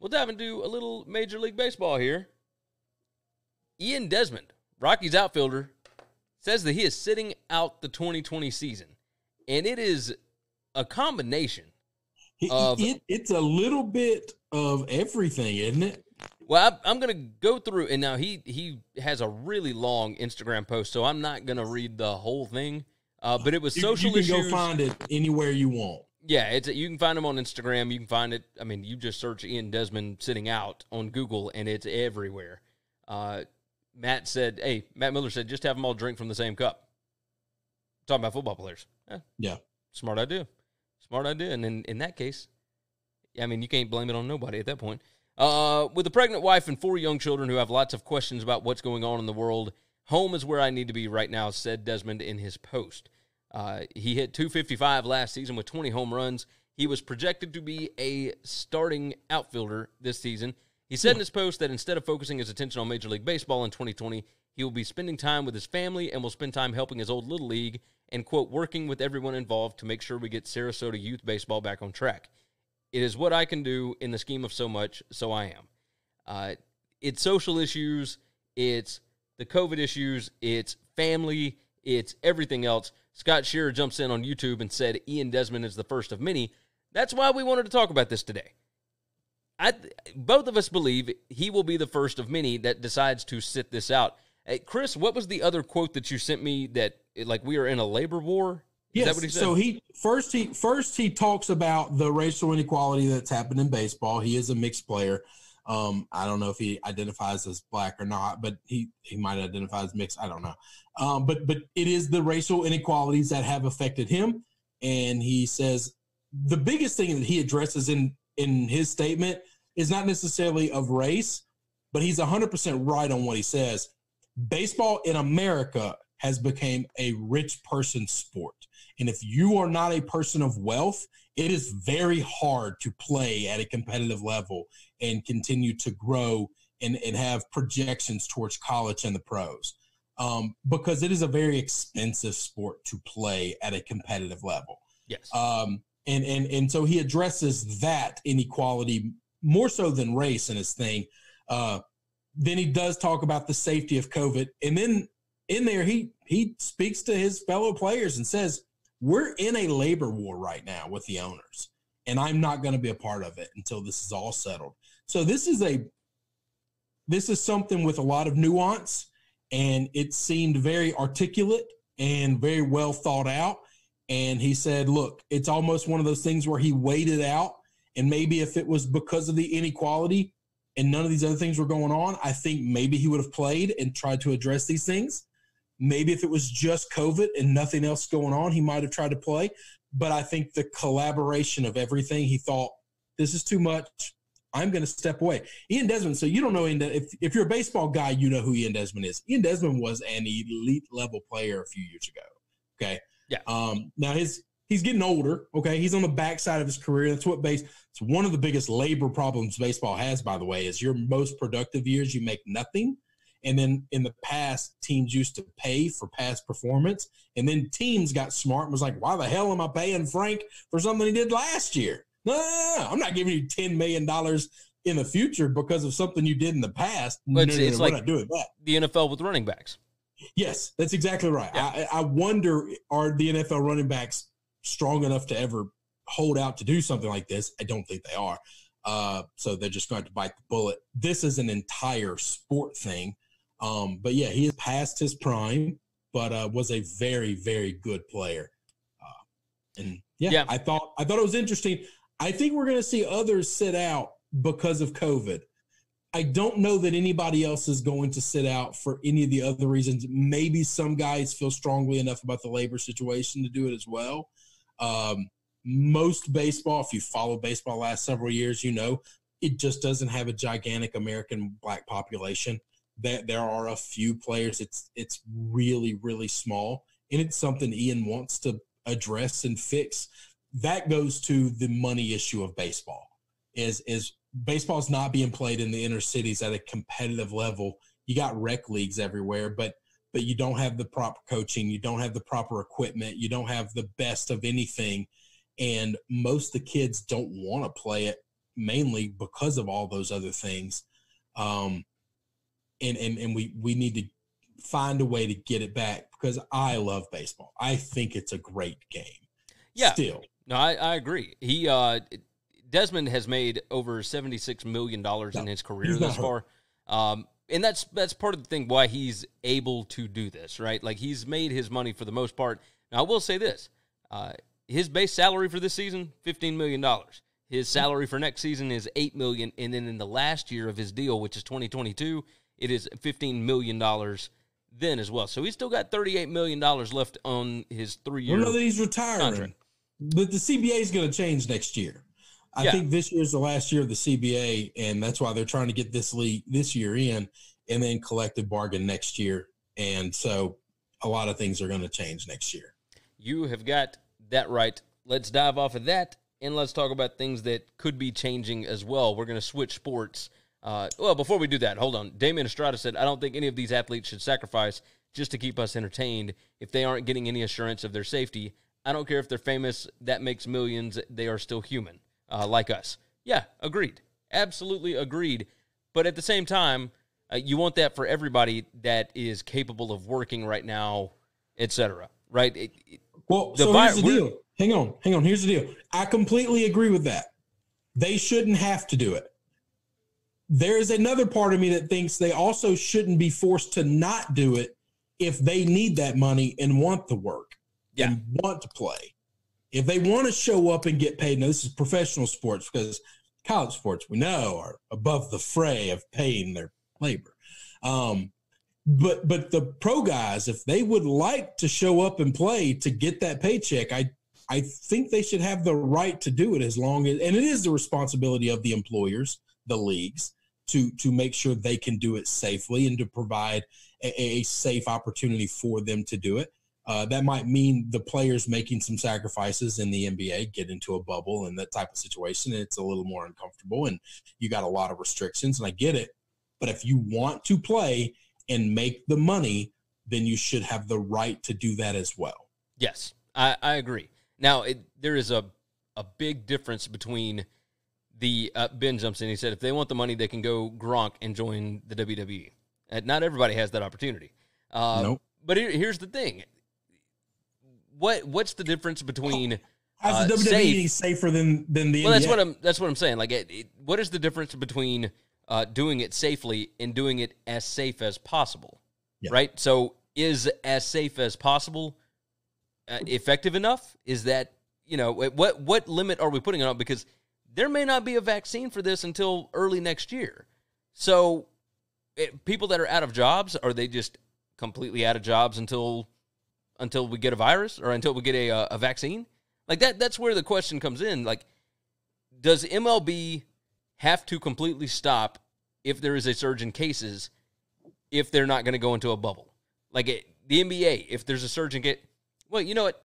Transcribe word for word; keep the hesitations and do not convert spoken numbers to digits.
We'll dive into a little Major League Baseball here. Ian Desmond, Rockies outfielder, says that he is sitting out the twenty twenty season. And it is a combination of... It, it, it's a little bit of everything, isn't it? Well, I, I'm going to go through, and now he, he has a really long Instagram post, so I'm not going to read the whole thing. Uh, but it was social issues. You can go find it anywhere you want. Yeah, it's a, you can find him on Instagram. You can find it. I mean, you just search Ian Desmond sitting out on Google, and it's everywhere. Uh, Matt said, hey, Matt Miller said, just have them all drink from the same cup. Talking about football players. Eh, yeah. Smart idea. Smart idea. And in, in that case, I mean, you can't blame it on nobody at that point. Uh, with a pregnant wife and four young children who have lots of questions about what's going on in the world, home is where I need to be right now, said Desmond in his post. Uh, he hit two fifty-five last season with twenty home runs. He was projected to be a starting outfielder this season. He said in his post that instead of focusing his attention on Major League Baseball in twenty twenty, he will be spending time with his family and will spend time helping his old little league and, quote, working with everyone involved to make sure we get Sarasota youth baseball back on track. It is what I can do in the scheme of so much, so I am. Uh, it's social issues. It's the COVID issues. It's family. It's everything else. Scott Shearer jumps in on YouTube and said, Ian Desmond is the first of many. That's why we wanted to talk about this today. I, both of us believe he will be the first of many that decides to sit this out. Hey, Chris, what was the other quote that you sent me that, like, we are in a labor war? Is yes, that what he said? So he first, he first he talks about the racial inequality that's happened in baseball. He is a mixed player. Um, I don't know if he identifies as black or not, but he, he might identify as mixed. I don't know. Um, but but it is the racial inequalities that have affected him. And he says the biggest thing that he addresses in, in his statement is not necessarily of race, but he's one hundred percent right on what he says. Baseball in America has become a rich person sport. And if you are not a person of wealth, it is very hard to play at a competitive level and continue to grow and, and have projections towards college and the pros, um, because it is a very expensive sport to play at a competitive level. Yes. Um, and, and, and so he addresses that inequality more so than race in his thing. Uh, then he does talk about the safety of COVID. And then in there, he, he speaks to his fellow players and says, we're in a labor war right now with the owners, and I'm not going to be a part of it until this is all settled. So this is a, this is something with a lot of nuance, and it seemed very articulate and very well thought out. And he said, look, it's almost one of those things where he waited out, and maybe if it was because of the inequality and none of these other things were going on, I think maybe he would have played and tried to address these things. Maybe if it was just COVID and nothing else going on, he might have tried to play. But I think the collaboration of everything, he thought, this is too much. I'm going to step away. Ian Desmond, so you don't know, if, if you're a baseball guy, you know who Ian Desmond is. Ian Desmond was an elite-level player a few years ago, okay? Yeah. Um, now, his he's getting older, okay? He's on the backside of his career. That's what base. It's one of the biggest labor problems baseball has, by the way, is your most productive years, you make nothing. And then in the past, teams used to pay for past performance. And then teams got smart and was like, why the hell am I paying Frank for something he did last year? No, no, no, no. I'm not giving you ten million dollars in the future because of something you did in the past. No, it's no, it's no, like we're not doing that. The N F L with running backs. Yes, that's exactly right. Yeah. I, I wonder, are the N F L running backs strong enough to ever hold out to do something like this? I don't think they are. Uh, so they're just going to bite the bullet. This is an entire sport thing. Um, but, yeah, he is past his prime, but uh, was a very, very good player. Uh, and, yeah, yeah. I thought I thought it was interesting. I think we're going to see others sit out because of COVID. I don't know that anybody else is going to sit out for any of the other reasons. Maybe some guys feel strongly enough about the labor situation to do it as well. Um, most baseball, if you follow baseball the last several years, you know, it just doesn't have a gigantic American black population. That there are a few players. It's it's really, really small, and it's something Ian wants to address and fix. That goes to the money issue of baseball. Is is baseball's not being played in the inner cities at a competitive level. You got rec leagues everywhere, but but you don't have the proper coaching. You don't have the proper equipment. You don't have the best of anything, and most of the kids don't want to play it mainly because of all those other things. Um, and, and, and we, we need to find a way to get it back, because I love baseball. I think it's a great game. Yeah. Still. No, I, I agree. He, uh, Desmond has made over seventy-six million dollars no, in his career thus far. Um, and that's, that's part of the thing why he's able to do this, right? Like, he's made his money for the most part. Now, I will say this. Uh, his base salary for this season, fifteen million dollars. His salary for next season is eight million dollars. And then in the last year of his deal, which is twenty twenty-two, it is fifteen million dollars then as well. So he's still got thirty-eight million dollars left on his three-year contract. I know that he's retiring, contract. But the C B A is going to change next year. I yeah. think this year is the last year of the C B A, and that's why they're trying to get this league this year in, and then collective bargain next year. And so a lot of things are going to change next year. You have got that right. Let's dive off of that, and let's talk about things that could be changing as well. We're going to switch sports. Uh, well, before we do that, hold on. Damien Estrada said, I don't think any of these athletes should sacrifice just to keep us entertained if they aren't getting any assurance of their safety. I don't care if they're famous. That makes millions. They are still human. Uh, like us. Yeah, agreed. Absolutely agreed. But at the same time, uh, you want that for everybody that is capable of working right now, et cetera, right? It, it, well, the so here's the deal. Hang on, hang on. Here's the deal. I completely agree with that. They shouldn't have to do it. There is another part of me that thinks they also shouldn't be forced to not do it if they need that money and want to work yeah. and want to play. If they want to show up and get paid, now this is professional sports, because college sports we know are above the fray of paying their labor. Um, but but the pro guys, if they would like to show up and play to get that paycheck, I I think they should have the right to do it, as long as, and it is the responsibility of the employers, the leagues, to to make sure they can do it safely and to provide a, a safe opportunity for them to do it. Uh, that might mean the players making some sacrifices in the N B A, get into a bubble and that type of situation. It's a little more uncomfortable, and you got a lot of restrictions, and I get it. But if you want to play and make the money, then you should have the right to do that as well. Yes, I, I agree. Now, it, there is a, a big difference between the uh, Ben jumps in. He said if they want the money, they can go Gronk and join the W W E. And not everybody has that opportunity. Uh, nope. But here, here's the thing. What what's the difference between how's the uh, W W E safe, safer than than the? Well, that's N B A? What I'm that's what I'm saying. Like, it, it, what is the difference between uh, doing it safely and doing it as safe as possible? Yeah. Right. So, is as safe as possible uh, effective enough? Is that, you know, what what limit are we putting on it? Because there may not be a vaccine for this until early next year. So, it, people that are out of jobs, are they just completely out of jobs until? until we get a virus or until we get a, a vaccine? Like, that, that's where the question comes in. Like, does M L B have to completely stop if there is a surge in cases, if they're not going to go into a bubble? Like, it, the N B A, if there's a surge in, get, well, you know what?